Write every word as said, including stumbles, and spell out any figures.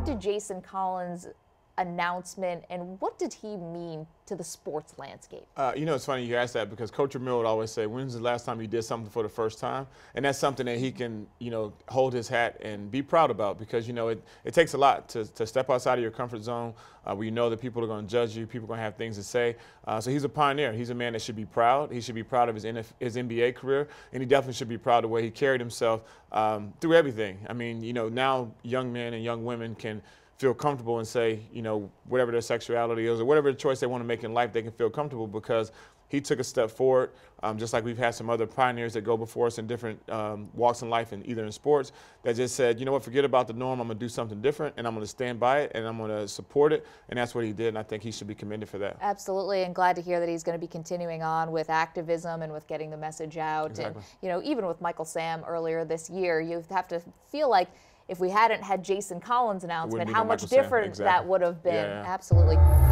what did Jason Collins' announcement and what did he mean to the sports landscape? Uh, you know, it's funny you ask that because Coach Miller would always say, when's the last time you did something for the first time? And that's something that he can, you know, hold his hat and be proud about because, you know, it, it takes a lot to, to step outside of your comfort zone uh, where you know that people are going to judge you, people are going to have things to say. Uh, so he's a pioneer. He's a man that should be proud. He should be proud of his, his N B A career, and he definitely should be proud of the way he carried himself um, through everything. I mean, you know, now young men and young women can feel comfortable and say, you know, whatever their sexuality is or whatever the choice they want to make in life, they can feel comfortable because he took a step forward, um, just like we've had some other pioneers that go before us in different um, walks in life, and either in sports, that just said, you know what, forget about the norm, I'm going to do something different, and I'm going to stand by it, and I'm going to support it, and that's what he did, and I think he should be commended for that. Absolutely, and glad to hear that he's going to be continuing on with activism and with getting the message out. Exactly. And, you know, even with Michael Sam earlier this year, you have to feel like, if we hadn't had Jason Collins' announcement, how much different exactly. that would have been. Yeah, yeah. Absolutely.